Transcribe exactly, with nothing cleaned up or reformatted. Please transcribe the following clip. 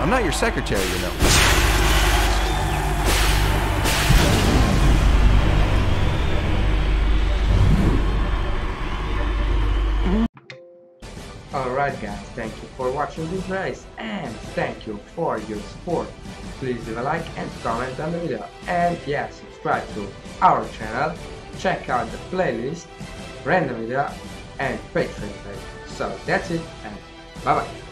I'm not your secretary, you know. Alright guys, thank you for watching this race and thank you for your support. Please leave a like and comment on the video, and yeah, subscribe to our channel, check out the playlist, random video and Patreon page. So that's it, and bye bye.